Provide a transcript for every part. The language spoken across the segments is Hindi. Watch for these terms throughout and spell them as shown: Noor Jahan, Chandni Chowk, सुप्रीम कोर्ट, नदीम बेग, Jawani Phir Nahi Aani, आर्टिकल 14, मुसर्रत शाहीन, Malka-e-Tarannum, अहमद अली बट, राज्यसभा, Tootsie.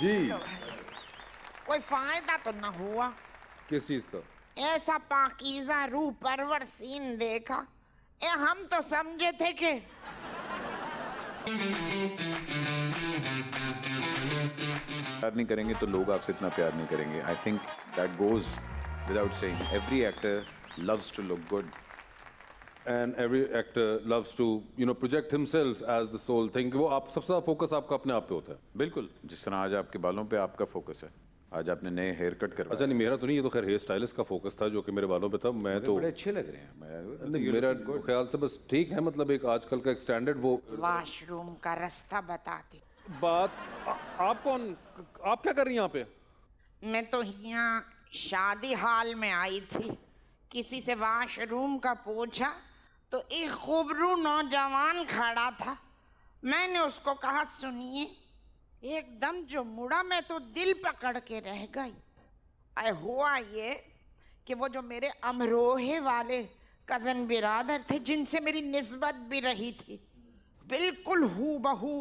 जी कोई फायदा तो ना हुआ। किस चीज का? ऐसा पाकीज़ा रूह परवर सीन देखा, हम तो समझे थे कि प्यार नहीं करेंगे तो लोग आपसे इतना प्यार नहीं करेंगे। I think that goes without saying. Every actor loves to look good and every actor loves to you know project himself as the sole thing. वो आप सबसे फोकस आपका अपने आप पे होता है। बिल्कुल, जिस तरह आज आपके बालों पे आपका फोकस है, आज आपने नए हेयर कट करवाया। अच्छा नहीं, मेरा तो नहीं, ये तो खैर हेयर स्टाइलिस्ट का फोकस था जो कि मेरे बालों पे था। मैं तो बड़े अच्छे लग रहे हैं। मैं मेरा ख्याल से बस ठीक है, मतलब एक आजकल का एक स्टैंडर्ड वो वॉशरूम का रास्ता बताती बात। आप कौन, आप क्या कर रही हैं यहाँ पे? मैं तो यहाँ शादी हाल में आई थी, किसी से वॉशरूम का पूछा तो एक खूबरू नौजवान खड़ा था। मैंने उसको कहा सुनिए, एकदम जो मुड़ा मैं तो दिल पकड़ के रह गई। हुआ ये कि वो जो मेरे अमरोहे वाले कज़न बिरादर थे, जिनसे मेरी निस्बत भी रही थी, बिल्कुल हू बहू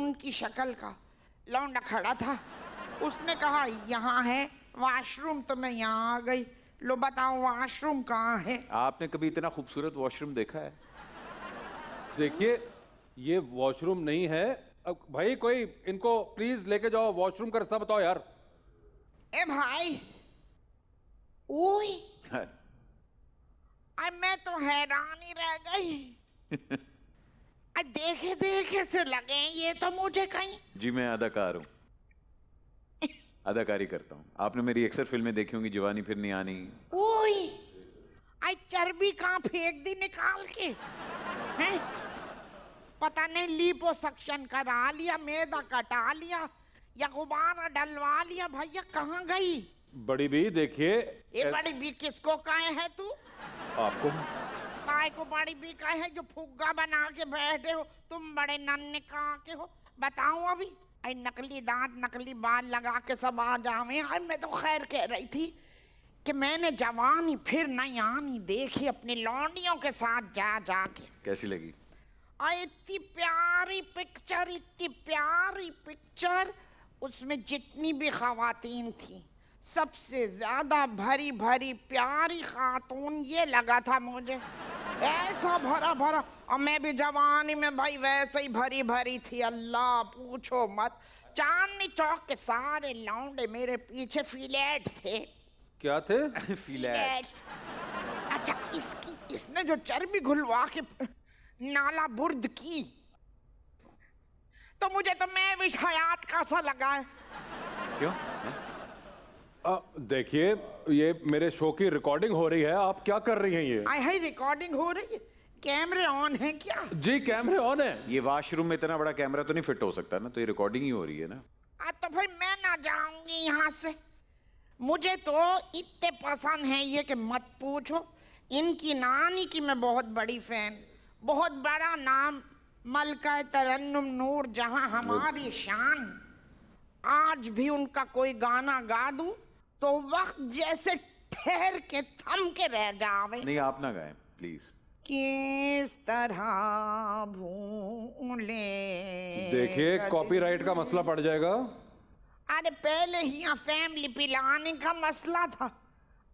उनकी शक्ल का लौंडा खड़ा था। उसने कहा यहाँ है वॉशरूम, तो मैं यहाँ आ गई। लो बताओ वॉशरूम कहाँ है? आपने कभी इतना खूबसूरत वॉशरूम देखा है? देखिए ये वॉशरूम नहीं है। अब भाई कोई इनको प्लीज लेके जाओ, वॉशरूम का रास्ता बताओ यार। ए भाई ओए मैं तो हैरानी रह गई। देखे देखे से लगे ये तो मुझे कहीं। जी मैं अदाकार हूँ, अदाकारी करता हूँ। आपने मेरी अक्सर फिल्में देखी होंगी, जवानी फिर नहीं आनी। ओए आई चर्बी कहाँ फेंक दी निकाल के हैं? पता नहीं लिपोसक्शन करा लिया, मैदा कटा लिया या गुब्बारा डलवा लिया। भैया कहाँ गई बड़ी भी? देखिए ये बड़ी भी किसको कहे है तू? आपको काय को बड़ी भी कहे? जो फुग्गा बना के बैठे हो तुम, बड़े नन्हे कहाँ के हो? बताऊं अभी आई नकली दांत नकली बाल लगा के सब आ जावे। और मैं तो खैर कह रही थी कि मैंने जवानी फिर नहीं आनी देखी अपनी लौंडियों के साथ जा जा के। कैसी लगी? इतनी प्यारी पिक्चर, इतनी प्यारी पिक्चर। उसमें जितनी भी खवातीन थी सबसे ज्यादा भरी भरी प्यारी खातून ये लगा था मुझे, ऐसा भरा भरा। और मैं भी जवानी में भाई वैसे ही भरी भरी थी, अल्लाह पूछो मत। चांदनी चौक के सारे लौंडे मेरे पीछे फिलेट थे। क्या थे? फिलेट। अच्छा इसकी इसने जो चर्बी घुलवा के नाला बुर्द की तो मुझे तो मैं भी हयात का सा लगा। क्यों? देखिए ये मेरे शो की रिकॉर्डिंग हो रही है, आप क्या कर रही हैं ये? आई है रिकॉर्डिंग हो रही है, कैमरे ऑन है क्या? जी कैमरे ऑन है। ये वॉशरूम में इतना बड़ा कैमरा तो नहीं फिट हो सकता ना, तो ये रिकॉर्डिंग ही हो रही है ना। तो भाई मैं ना जाऊंगी यहाँ से, मुझे तो इतने पसंद है ये कि मत पूछो। इनकी नानी की मैं बहुत बड़ी फैन, बहुत बड़ा नाम, मलका-ए-तरन्नुम नूर जहां हमारी शान। आज भी उनका कोई गाना गा दूं तो वक्त जैसे ठहर के थम के रह जावे। नहीं आप ना गाएं प्लीज। किस तरह भूले, देखिए कॉपीराइट का मसला पड़ जाएगा। अरे पहले ही यहाँ फैमिली पिलाने का मसला था,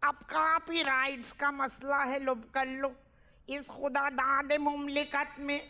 अब कॉपीराइट्स का मसला है। लो कर लो, इस खुदा दाद मुमलिकत में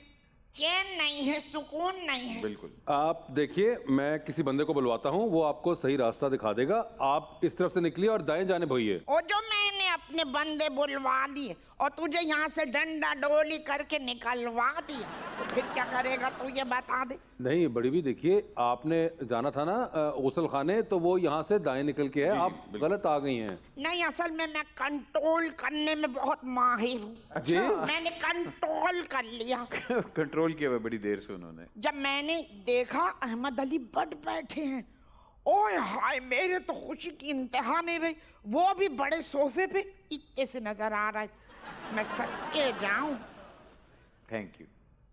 चैन नहीं है, सुकून नहीं है। बिल्कुल, आप देखिए मैं किसी बंदे को बुलवाता हूँ, वो आपको सही रास्ता दिखा देगा। आप इस तरफ से निकलिए और दाएं जाने भइए। और जो मैंने अपने बंदे बुलवा लिए और तुझे यहाँ से डंडा डोली करके निकलवा दिया, तो फिर क्या करेगा तू ये बता दे। नहीं बड़ी भी देखिए, आपने जाना था ना गुसल खाने, तो वो यहाँ से दाएं निकल के है, आप गलत आ गई हैं। नहीं असल में मैं कंट्रोल करने में बहुत माहिर हूँ। अच्छा? मैंने कंट्रोल कर लिया। कंट्रोल किया हुआ बड़ी देर से उन्होंने। जब मैंने देखा अहमद अली बट बैठे हैं, ओए हाय मेरे तो खुशी की इंतहा नहीं रही। वो भी बड़े सोफे पे इतने से नजर आ रहा है। मैं सके जाऊं? Thank you.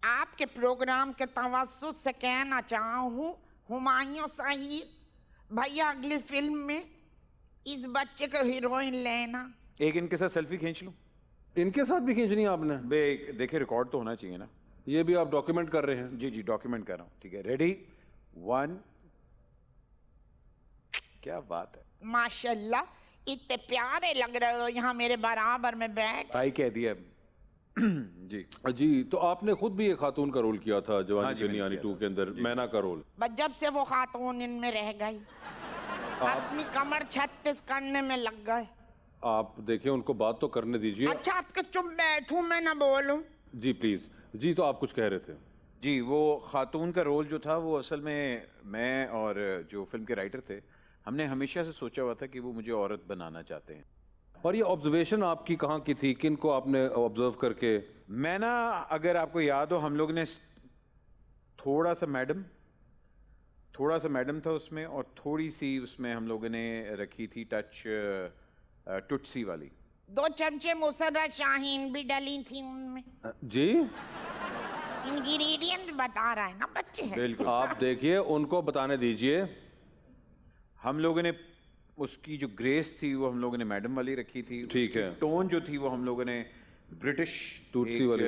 आपके प्रोग्राम के तवस्सुत से कहना चाहूँ, हुमायूं साहिब भैया अगली फिल्म में इस बच्चे को हीरोइन लेना। एक इनके साथ सेल्फी खींच लूं? इनके साथ भी खींचनी आपने? देखिए रिकॉर्ड तो होना चाहिए ना। ये भी आप डॉक्यूमेंट कर रहे हैं? जी जी डॉक्यूमेंट कर रहा हूँ। ठीक है रेडी, 1 क्या बात है माशाल्लाह, इतने प्यारे लग रहे हो यहाँ मेरे बराबर में बैठ। भाई कह दिया जी जी। तो आपने खुद भी एक खातून का रोल किया था जवानी फिर नहीं आनी 2 के अंदर, मैना का रोल। जब से वो खातून इनमें रह गई अपनी कमर 36 करने में लग गए। आप देखें उनको बात तो करने दीजिए। अच्छा आपके चुप बैठूं मैं ना बोलूं जी प्लीज। जी तो आप कुछ कह रहे थे जी। वो खातून का रोल जो था वो असल में मैं और जो फिल्म के राइटर थे हमने हमेशा से सोचा हुआ था कि वो मुझे औरत बनाना चाहते हैं। और ये ऑब्जर्वेशन आपकी कहाँ की थी, किनको आपने ऑब्जर्व करके? मैं ना अगर आपको याद हो हम लोग ने थोड़ा सा मैडम था उसमें और थोड़ी सी उसमें हम लोगों ने रखी थी टच टुटसी वाली। 2 चमचे मुसर्रत शाहीन भी डली थी उनमें जी। इंग्रेडिएंट बता रहा है ना बच्चे हैं। बिल्कुल आप देखिए उनको बताने दीजिए। हम लोगों ने उसकी जो ग्रेस थी वो हम लोगों ने मैडम वाली रखी थी। ठीक है। टोन जो थी वो हम लोगों ने ब्रिटिश टूटसी वाली।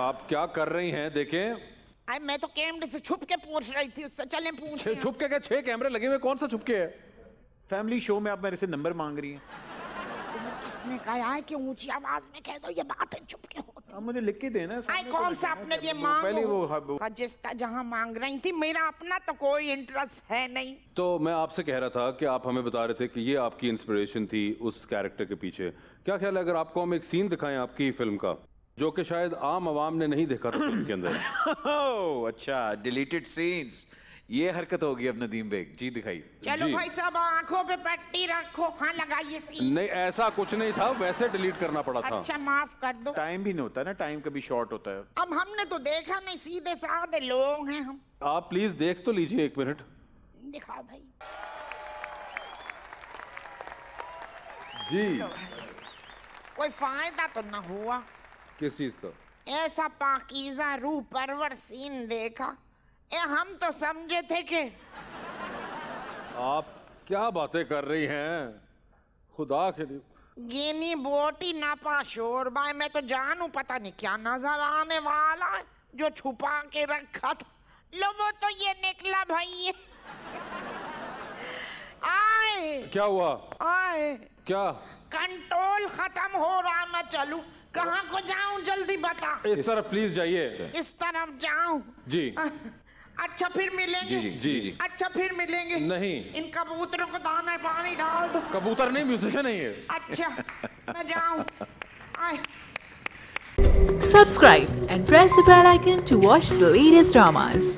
आप क्या कर रही हैं देखें। मैं तो कैमरे से छुप के पूछ रही थी उससे। चलें पूछ रही हूं। छुप के क्या 6 कैमरे लगे हुए, कौन सा छुप के है? फैमिली शो में आप मेरे से नंबर मांग रही हैं। तुम्हें किसने कहा है कि ऊंची आवाज में कह दो ये बात है चुप के होती। अब मुझे लिख के देना कौन सा अपने लिए मांग पहले वो जिसका जहां मांग रही थी। मेरा अपना तो कोई इंटरेस्ट है नहीं। तो मैं आपसे कह रहा था कि आप हमें बता रहे थे कि ये आपकी इंस्पिरेशन थी उस कैरेक्टर के पीछे। क्या ख्याल है अगर आपको हम एक सीन दिखाएं आपकी फिल्म का जो कि शायद आम आवाम ने नहीं देखा था उनके अंदर? अच्छा डिलीटेड सीन्स, ये हरकत होगी अब नदीम बेग जी दिखाई। चलो जी। भाई साहब आंखों पे पट्टी रखो। हाँ लगाइए सीन। नहीं ऐसा कुछ नहीं था, वैसे डिलीट करना पड़ा था। अच्छा माफ कर दो। टाइम भी नहीं होता ना, टाइम कभी शॉर्ट होता है। अब हमने तो देखा नहीं, सीधे साधे लोग हैं हम। आप प्लीज देख तो लीजिए 1 मिनट। दिखाओ भाई जी। कोई फायदा तो ना हुआ किस चीज का? ऐसा पाकीज़ा रूह परवर सीन देखा। हम तो समझे थे कि आप क्या बातें कर रही हैं खुदा के लिए। ये नी बोटी नापा शोर भाई, मैं तो जानू पता नहीं क्या नजर आने वाला है जो छुपा के रखा था। लो वो तो ये निकला भाई। आए क्या हुआ? आए क्या कंट्रोल खत्म हो रहा। मैं चलूं कहाँ को जाऊं जल्दी बता। इस तरफ प्लीज जाइए। इस तरफ जाऊं जी। अच्छा फिर मिलेंगे जी जी जी। अच्छा फिर मिलेंगे। नहीं इन कबूतरों को दाना पानी डाल दो। कबूतर नहीं म्यूजिशियन है ये। अच्छा मैं जाऊं। Subscribe and press the bell icon to watch the latest dramas.